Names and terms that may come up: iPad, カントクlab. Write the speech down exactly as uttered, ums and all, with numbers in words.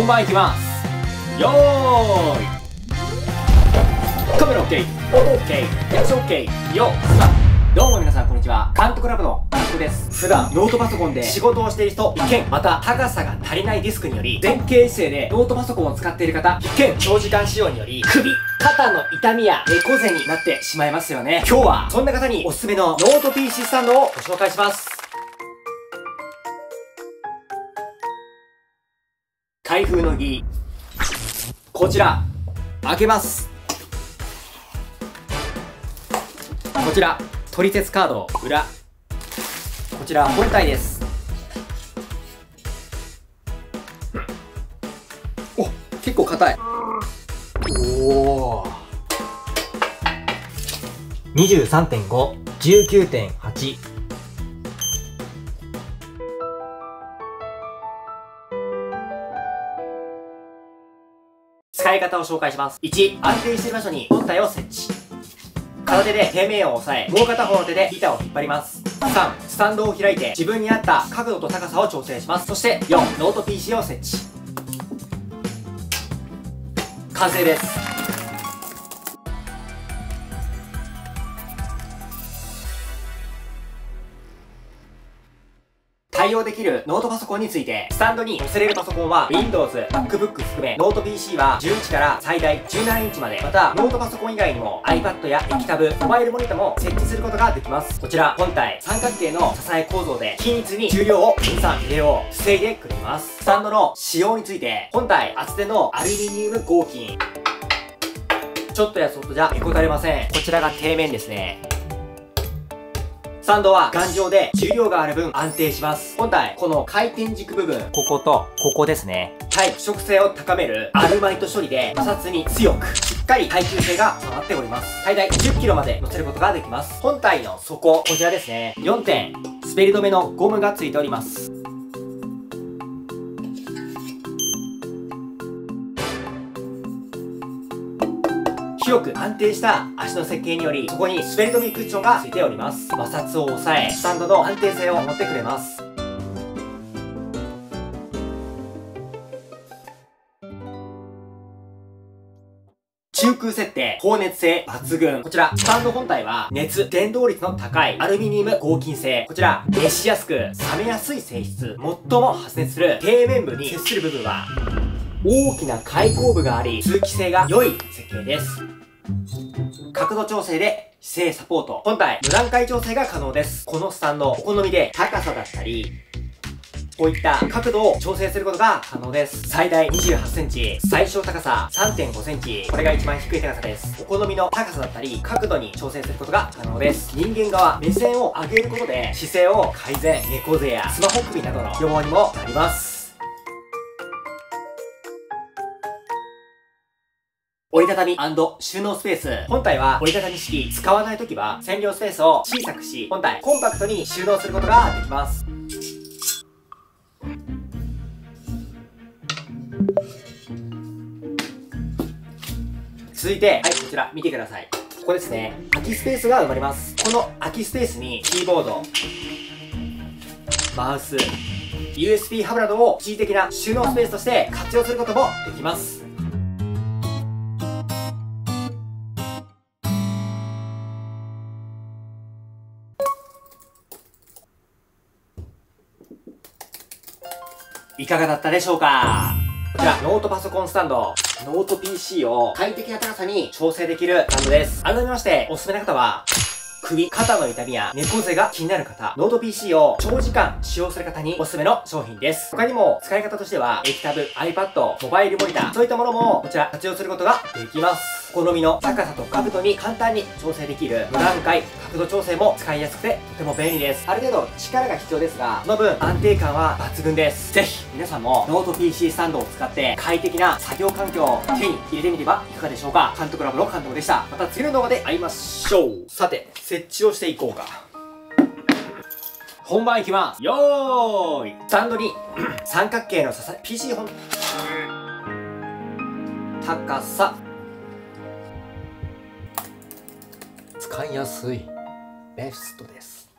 本番いきます。よーい、カメラ OK、 音 OK、 役所 OK、 よっさあ、どうも皆さんこんにちは、監督ラボの監督です。普段ノートパソコンで仕事をしている人必見、また高さが足りないディスクにより前傾姿勢でノートパソコンを使っている方必見、長時間使用により首肩の痛みや猫背になってしまいますよね。今日はそんな方におすすめのノート ピーシー スタンドをご紹介します。開封の儀、こちら開けます。こちら取説カード裏、こちら本体です。お、結構硬い。おお、 にじゅうさんてんご、じゅうきゅうてんはち、使い方を紹介します。いち、安定している場所に本体を設置。片手で平面を押さえ、もう片方の手で板を引っ張ります。さん、スタンドを開いて自分に合った角度と高さを調整します。そしてよん、ノート ピーシー を設置。完成です。対応できるノートパソコンについて、スタンドに載せれるパソコンは Windows、MacBook 含め、ノート ピーシー はじゅういちから最大じゅうななインチまで、またノートパソコン以外にも iPad や液タブ、モバイルモニタも設置することができます。こちら本体三角形の支え構造で均一に重量を分散入れを防いでくれます。スタンドの使用について、本体厚手のアルミニウム合金、ちょっとやそっとじゃへこたれません。こちらが底面ですね。スタンドは頑丈で重量がある分安定します。本体、この回転軸部分、こことここですね、はい、腐食性を高めるアルマイト処理で摩擦に強く、しっかり耐久性が備わっております。最大 じゅっキログラム まで乗せることができます。本体の底、こちらですね、よんてん、滑り止めのゴムがついております。広く安定した足の設計により、そこに滑り止めクッションがついております。摩擦を抑え、スタンドの安定性を持ってくれます。中空設定、放熱性抜群。こちらスタンド本体は熱伝導率の高いアルミニウム合金製、こちら熱しやすく冷めやすい性質、最も発熱する底面部に接する部分は大きな開口部があり、通気性が良い設計です。角度調整で姿勢サポート、本体無段階調整が可能です。このスタンド、お好みで高さだったり、こういった角度を調整することが可能です。最大 にじゅうはちセンチ、最小高さ さんてんごセンチ、これが一番低い高さです。お好みの高さだったり角度に調整することが可能です。人間側、目線を上げることで姿勢を改善、猫背やスマホ首などの予防にもなります。折りたたみ&収納スペース。本体は折りたたみ式、使わないときは占領スペースを小さくし、本体コンパクトに収納することができます。続いて、はい、こちら見てください。ここですね、空きスペースが埋まります。この空きスペースにキーボード、マウス、 ユーエスビー ハブなどを一時的な収納スペースとして活用することもできます。いかがだったでしょうか。こちらノートパソコンスタンド、ノート ピーシー を快適な高さに調整できるスタンドです。改めましておすすめな方は、首肩の痛みや猫背が気になる方、ノート ピーシー を長時間使用する方におすすめの商品です。他にも使い方としては、液タブ、 iPad、 モバイルモニター、そういったものもこちら活用することができます。お好みの高さと角度に簡単に調整できる無段階角度調整も使いやすくてとても便利です。ある程度力が必要ですが、その分安定感は抜群です。ぜひ皆さんもノート ピーシー スタンドを使って快適な作業環境を手に入れてみてはいかがでしょうか。監督ラボの監督でした。また次の動画で会いましょう。さて、設置をしていこうか。本番いきます。よーい、スタンドに三角形の支え、 ピーシー 本高さ、使いやすいベストです。